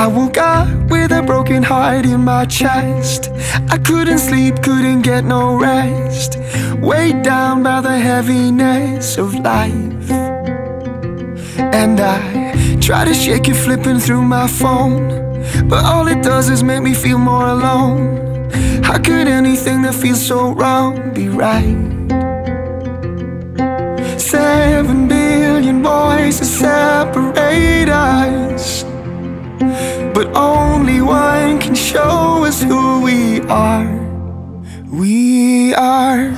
I woke up with a broken heart in my chest. I couldn't sleep, couldn't get no rest, weighed down by the heaviness of life. And I try to shake it, flipping through my phone, but all it does is make me feel more alone. How could anything that feels so wrong be right? 7 billion voices separate us, but only one can show us who we are. We are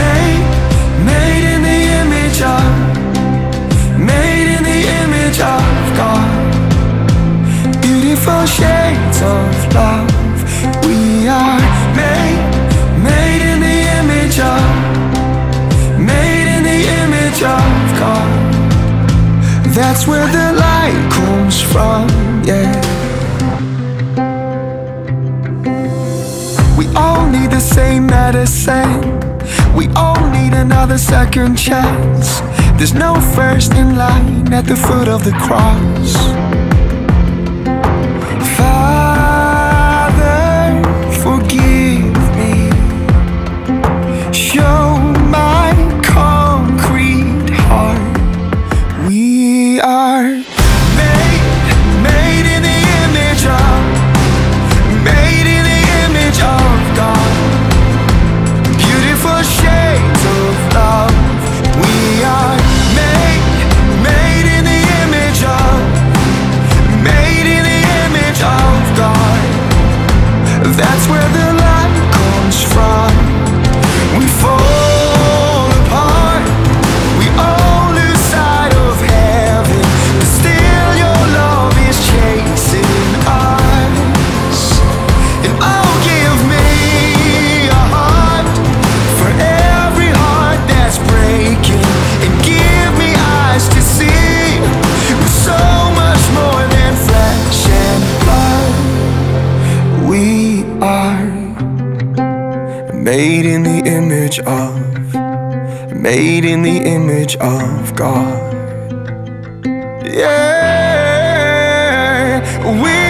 made in the image of, made in the image of God. Beautiful shades of love. We are made in the image of, made in the image of God. That's where the light comes from, yeah. We all need the same medicine. We all need another second chance. There's no first in line at the foot of the cross. Father, forgive me. Show my concrete heart. We are made in the image of, made in the image of God. Beautiful shades of love. We are made in the image of, made in the image of God. That's where the light comes from. We fall apart, we all lose sight of heaven, but still your love is chasing us. And oh, give me a heart for every heart that's breaking, and give me eyes to see we're so much more than flesh and blood. We are made in the image of, made in the image of God. Yeah, we